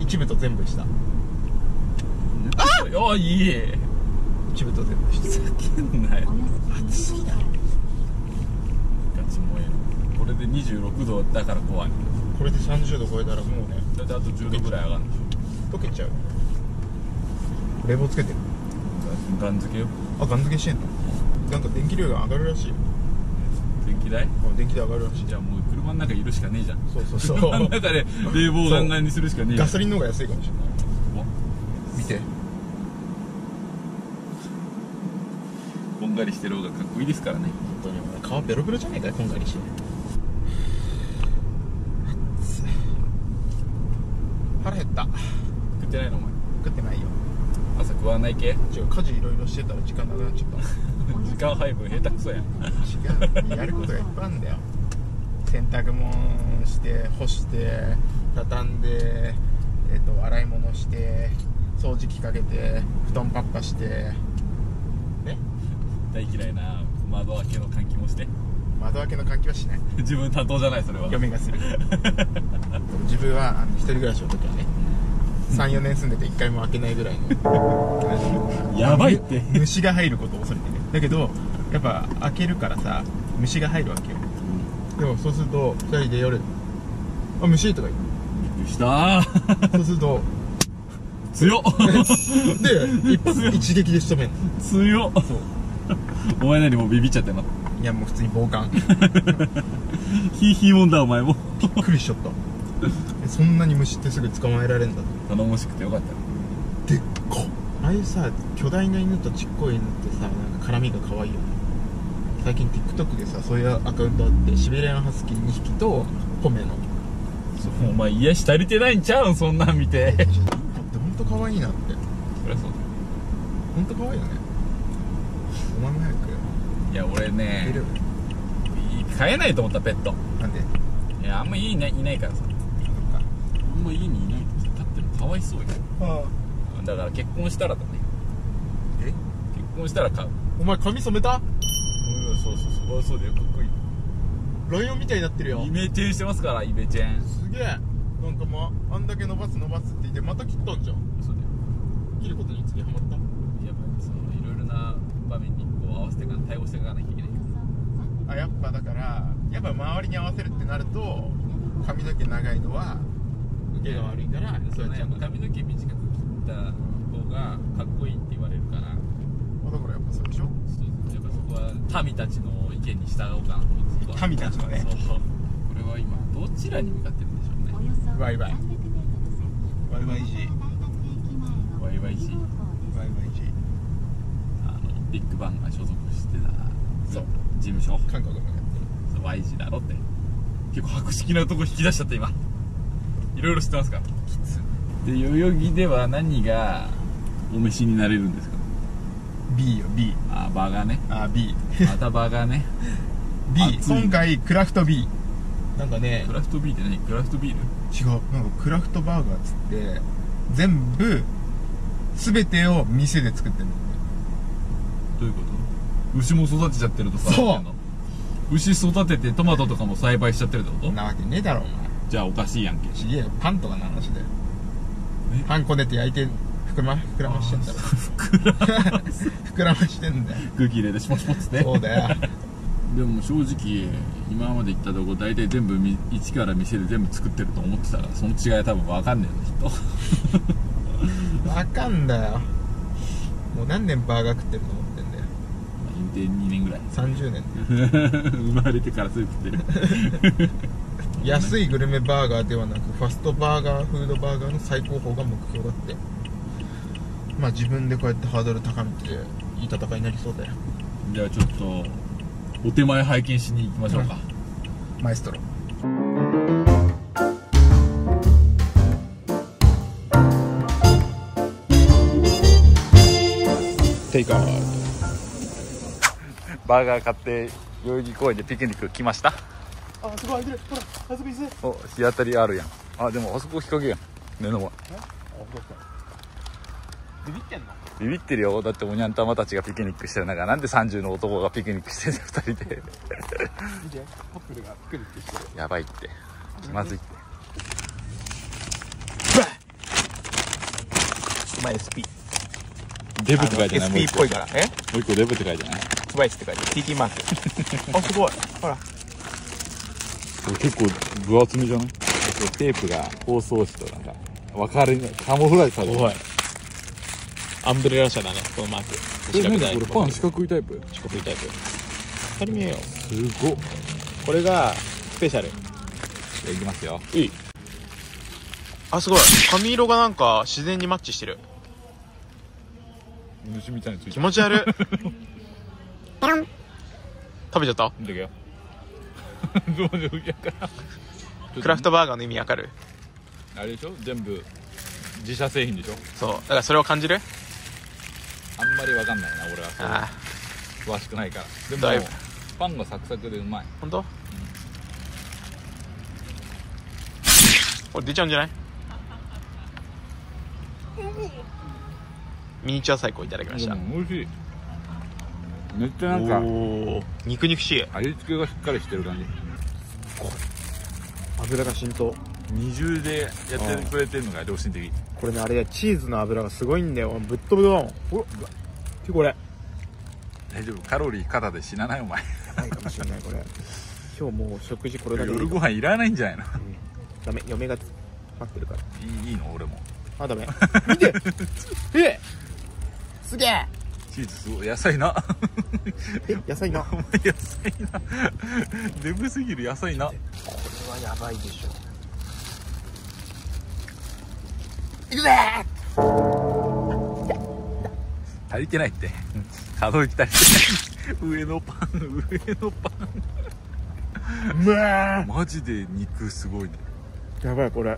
一部と全部した。ああ、いい。一部と全部した。叫んなよ。暑すぎだろ。ガチ燃える。これで26度だから怖い。これで30度超えたらもうね。だってあと10度ぐらい上がるんでしょ。溶けちゃう。冷房つけてる。ガン付けよ。あ、ガン付けしてんの。なんか電気量が上がるらしい。電気代？電気代上がるらしい。じゃあもう車の中いるしかねえじゃん。そうそうそう。車の中で冷房ガンガンにするしかねえ。ガソリンの方が安いかもしれない。見て、こんがりしてる方がかっこいいですからね。本当に皮ベロベロじゃねえかよ、こんがりして。暑い。腹減った。食ってないのお前。食ってないよ。朝食わない系？違う、家事いろいろしてたら時間なくなっちゃった時間配分下手くそやん。違う、やることがいっぱいあるんだよ。洗濯もして、干して、畳んで、洗い物して、掃除機かけて、布団パッパしてね。大嫌いな窓開けの換気もして。窓開けの換気はしない。自分担当じゃない、それは嫁がする自分は一人暮らしの時はね、34年住んでて1回も開けないぐらいのやばいって。虫が入ることを恐れてね。だけどやっぱ開けるからさ、虫が入るわけよ。でもそうすると2人で夜「あ、虫」とか言う。びっくりした。そうすると強っで一撃で仕留める。強っ。お前何もうビビっちゃったな。いやもう普通に傍観ヒーヒーもんだお前も。びっくりしちゃった。そんなに虫ってすぐ捕まえられるんだと。頼もしくてよかった。でっか。ああいうさ、巨大な犬とちっこい犬ってさ、なんか絡みが可愛いよね。最近 TikTok でさ、そういうアカウントあって、シベリアンハスキー2匹とポメの。お前癒し足りてないんちゃうん、そんなん見て。だって本当可愛いなって。そりゃそうだ。本当可愛いよね。お前も早く。いや俺ね、飼えないと思った、ペット。なんで？いやあんまいいねいないからさ。あんま家にいないと立ってるのかわいそうよ。だから結婚したらだね。え？結婚したら買う。お前髪染めた？うん、そうそうそう。そうだよ、かっこいい。ライオンみたいになってるよ。イメチェンしてますから、イメチェン。すげえ。なんかまあ、あんだけ伸ばす伸ばすって言ってまた切ったんじゃん。そうだよ。切ることに次ハマった。やっぱそのいろいろな場面にこう合わせてから対応していかなきゃいけない。あ、やっぱだからやっぱ周りに合わせるってなると髪の毛長いのは。毛が悪いから、そうね。髪の毛短く切った方がかっこいいって言われるから。だからやっぱそうでしょ。やっぱそこは民たちの意見に従おうかなと思って。民たちのね。そうこれは今どちらに向かってるんでしょうね。ワイワイワイワイ G ワイワイ G ワイワイ G。 ビッグバンが所属してたそう事務所、韓国に向かって Y 字だろって。結構博識なとこ引き出しちゃった今。いろいろ知ってますか。で、代々木では何がお召しになれるんですか。 B よ、 B。 あ、バーガーね。あ、 B またバーガーね。 B 今回クラフト B。 なんかね、クラフト B って何？クラフトビール？違う、なんかクラフトバーガーっつって全部全てを店で作ってるんだよ。どういうこと？牛も育てちゃってるとさ。そう、牛育ててトマトとかも栽培しちゃってるってこと？なわけねえだろお前。じゃあおかしいやんけ。ちげえよ、パンとかの話だよ。パンこねて焼いて膨らましてんだろ。膨らましてんだよ。空気入れてシュポシュポっつって。そうだよ。でも正直今まで行ったとこ大体全部一から店で全部作ってると思ってたから、その違いは多分分かんねえよきっと。分かんだよ。もう何年バーガー食ってると思ってんだよ。2年ぐらい。30年生まれてからすぐ食ってる。安いグルメバーガーではなく、ファストバーガー、フードバーガーの最高峰が目標だって。まあ自分でこうやってハードル高めていい戦いになりそうだよ。じゃあちょっとお手前拝見しに行きましょうか、うん、マエストロ。テイクアウト。バーガー買って代々木公園でピクニック来ました。あそこ空いてる。ほら、あそこいいぜ。お、日当たりあるやん。あ、でもあそこ日陰やん。目の前。あ、ほら。ビビってんの？ビビってるよ。だっておにゃんたまたちがピクニックしてる中、なんで30の男がピクニックしてるんだよ、2人で。カップルがピクニックしてる。やばいって。気まずいって。スマイルSP。デブって書いてない。SP っぽいから。え？もう一個デブって書いてない。スマイルって書いてない。TT マーク。あ、すごい。ほら。結構分厚めじゃない？テープが包装紙となんか分かりないカモフラージュされてる。アンブレラ社だね、このマーク。これパン四角いタイプ？四角いタイプ。当たり前よ。すごっ。これがスペシャル。いきますよ。いい。あ、すごい。髪色がなんか自然にマッチしてる。虫みたいについてる。気持ち悪い。食べちゃった？だけよ。クラフトバーガーの意味わかる？あれでしょ、全部自社製品でしょ。そうだから、それを感じる。あんまりわかんないな俺は、詳しくないから。でもパンがサクサクでうまい。ほんと？これ出ちゃうんじゃない？ミニチュアサイコーいただきました。美味しい。めっちゃなんか肉々しい。味付けがしっかりしてる感じ。油が浸透。二重でやってくれてるのが良心的。これね、あれチーズの油がすごいんだよ。ぶっ飛ぶだもん。ほらこれ大丈夫？カロリー肩で死なないお前。ないかもしれないこれ。今日もう食事これだけ。夜ご飯いらないんじゃないの？ダメ、嫁が待ってるから。いいの俺も。あ、ダメ。見て。え、すげえ。チーズすごい。野菜な。え、野菜な。お前野菜な。デブすぎる野菜な。これはやばいでしょ。いくぜー。足りてないって。可動域足りてない。上のパン、上のパン。うわー。マジで肉すごいね。やばいこれ。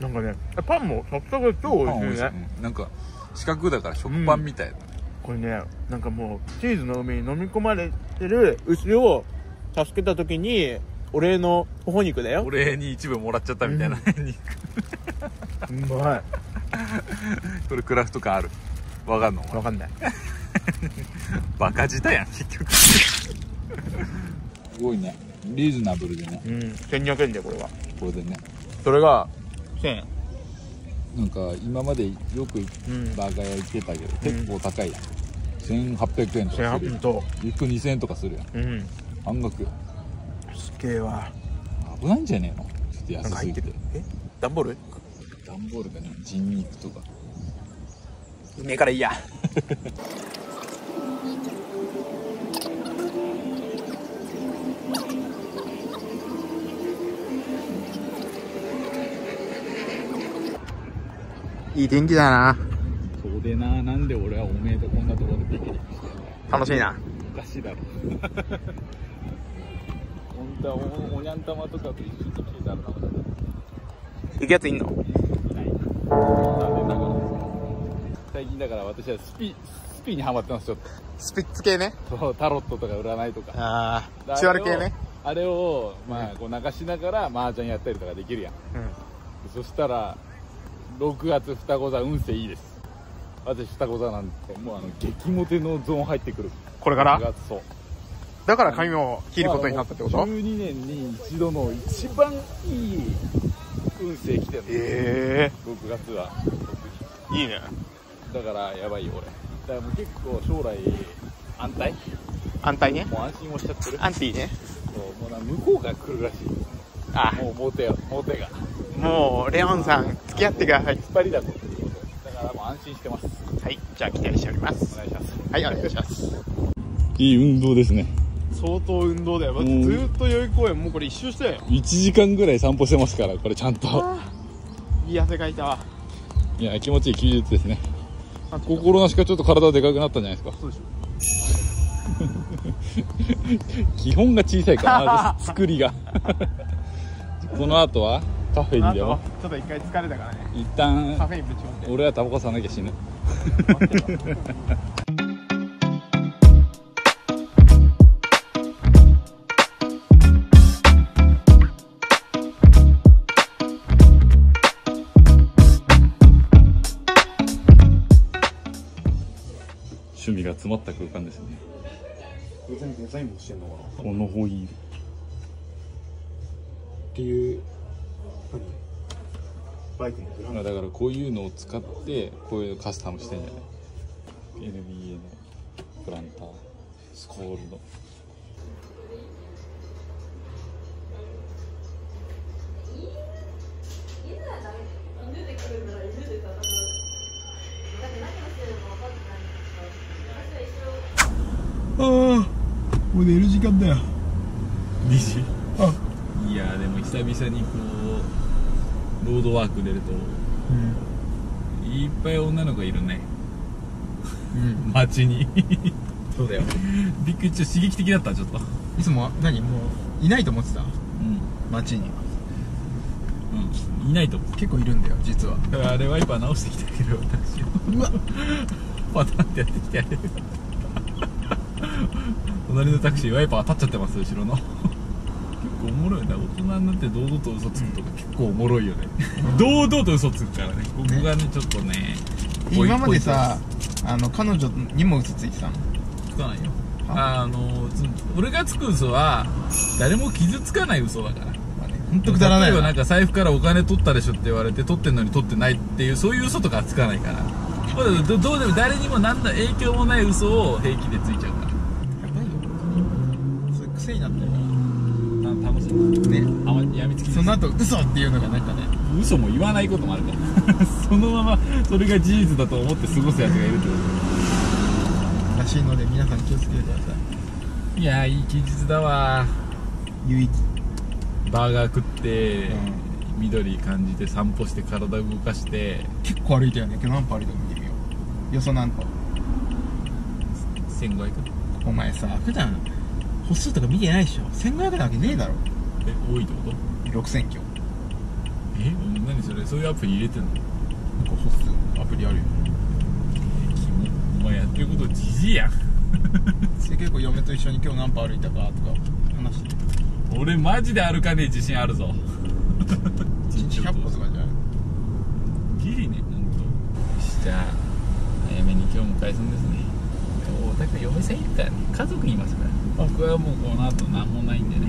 なんかね、パンもサクサク超美味しいね。なんか四角だから食パンみたいな。これね、なんかもうチーズの海に飲み込まれてる牛を助けた時にお礼の頬肉だよ。お礼に一部もらっちゃったみたいな肉。うまい。これクラフト感ある。わかんの？わかんない。バカ舌やん結局。すごいね、リーズナブルでね。うん、1200円でこれは。これでね、それが1000円。なんか今までよくバーガー屋行ってたけど、結構高いやん。1800円とかする。1個2000円とかするやん。半額。すげえわ。危ないんじゃねえの？ちょっと安すぎて。え？段ボール？段ボールがね、人肉とか。うめえからいいや。いい天気だな。そうでな、なんで俺はおめえとこんなところでピクニックしてんだよ。楽しいな。おかしいだろ。ほんとはおにゃん玉とかと一緒に来てたら楽しい。行くやついんの？いない。残念ながらです。最近だから私はスピにハマってます、ちょっと。スピッツ系ね。そう、タロットとか占いとか。ああ、チュアル系ね。あれを、まあ、こう流しながら麻雀やったりとかできるやん。そしたら、6月双子座運勢いいです。私双子座なんてもう激モテのゾーン入ってくる。これから？そうだから髪を切ることになったってこと？12年に一度の一番いい運勢来てる。6月は。いいね。だからやばいよ俺。だからもう結構将来安泰？安泰ね。もう安心をしちゃってる。安泰ね。そう、もう向こうが来るらしい。ああ、もうモテが。もうレオンさん付き合ってください。引っ張りだということだからもう安心してます。はい、じゃあ期待しております。お願いします。はい、お願いします。いい運動ですね。相当運動だよ。ずーっと代々木公園もうこれ一周したよ。1時間ぐらい散歩してますから。これちゃんといい汗かいたわ。いや、気持ちいい休日ですね。心なしかちょっと体でかくなったんじゃないですか。そうでしょ。基本が小さいから作りが。この後はカフェに。でもちょっと一回疲れたからね、一旦カフェにぶち込んで。俺はタバコ吸わなきゃ死ぬ。趣味が詰まった空間ですね。デザインもしてんのかな。このホイールっていうバイクのブランドだから、こういうのを使ってこういうのカスタムしてんじゃない。 NBA のプランタースコールの。ああ、もう寝る時間だよ。2時。あ、いやでも久々にこうロードワーク出ると、うん、いっぱい女の子いるね、うん、街に。そうだよ。びっくり、ちょっと刺激的だった。ちょっといつも何もういないと思ってた、うん、街には、うん、いないと思う。結構いるんだよ実は。あれワイパー直してきたけど私うわパタンってやってきて、あれ隣のタクシーワイパー当たっちゃってます後ろの。結構おもろいな。大人になって堂々と嘘つくとか結構おもろいよね、うん、堂々と嘘つくからね。ここがねちょっとね、今までさ、彼女にも嘘ついてたの？つかないよ。俺がつく嘘は誰も傷つかない嘘だから。本当くだらないな。例えばなんか財布からお金取ったでしょって言われて取ってんのに取ってないっていう、そういう嘘とかはつかないから。どうでも誰にも何の影響もない嘘を平気でついちゃうから。やばいよ、それ癖になってるから。楽しいね、あまりやみつき。その後嘘っていうのがなんかね、嘘も言わないこともあるからそのままそれが事実だと思って過ごすやつがいるってことらしいので、皆さん気をつけてください。いやー、いい休日だわ。有意義。バーガー食って、うん、緑感じて散歩して体動かして。結構歩いたよね。今日何歩歩いたの見てみよう。よそ何歩。1500。お前さ普段歩数とか見てないでしょ。1500なわけねえだろ。え、多いってこと？ 6000キロ。え、何それ。そういうアプリ入れてんの？なんか歩数アプリあるよ。キモ。お前やってることジジイやんそれ結構嫁と一緒に今日何歩歩いたかとか話してる。俺マジで歩かねえ自信あるぞ。1日100歩とかじゃない？ギリね。ほんと。じゃあ早めに今日も解散ですね。だから嫁さんいるからね、家族いますから。僕はもうこの後何もないんでね、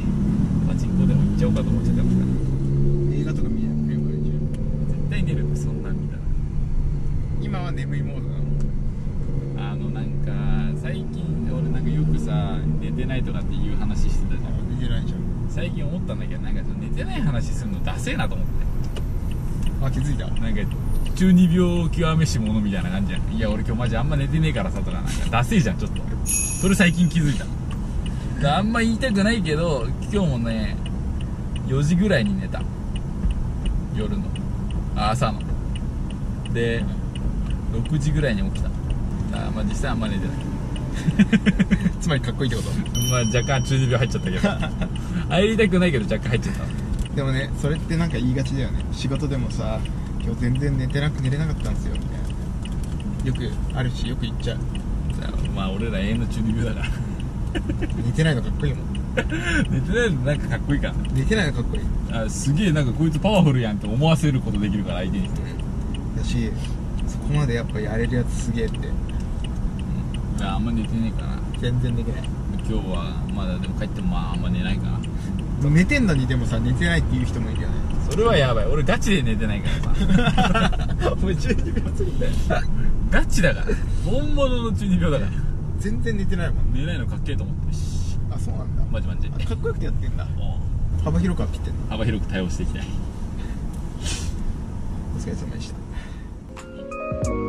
パチンコでも行っちゃおうかと思っちゃってますから。映画とか見ないの？絶対寝る。そんなん見たら今は眠いモードなの？なんか最近俺なんかよくさ、寝てないとかっていう話してたじゃん。寝てないじゃん。最近思ったんだけど、なんか寝てない話するのダセえなと思って。あ、気づいた。なんか中二病極めし者みたいな感じやん。いや俺今日マジあんま寝てねえからさとか、なんかダセえじゃんちょっと。それ最近気づいた。あんま言いたくないけど、今日もね4時ぐらいに寝た。夜の朝ので6時ぐらいに起きた。あ、まあ実際あんま寝てないつまりかっこいいってこと？まあ若干中二病入っちゃったけど入りたくないけど若干入っちゃった。でもね、それってなんか言いがちだよね。仕事でもさ、今日全然寝れなかったんですよみたいな、よくあるし、よく言っちゃう。まあ俺ら永遠の中二病だから寝てないのかっこいいもん寝てないのなんかかっこいいから。寝てないのかっこいい。あ、すげえ、なんかこいつパワフルやんって思わせることできるから、相手にしてだし、そこまでやっぱやれるやつすげえって。じゃああんま寝てないかな。全然寝てない。今日はまだでも帰ってもまああんま寝ないかな。寝てんのにでもさ、寝てないっていう人もいるよね。それはやばい。俺ガチで寝てないからさお前中二病ついたよガチだから、本物の中二病だから全然寝てないもん。寝ないのかっけえと思ってるし。あ、そうなんだ。マジマジかっこよくてやってんだ。幅広くは切ってんの。幅広く対応していきたい。お疲れ様でした。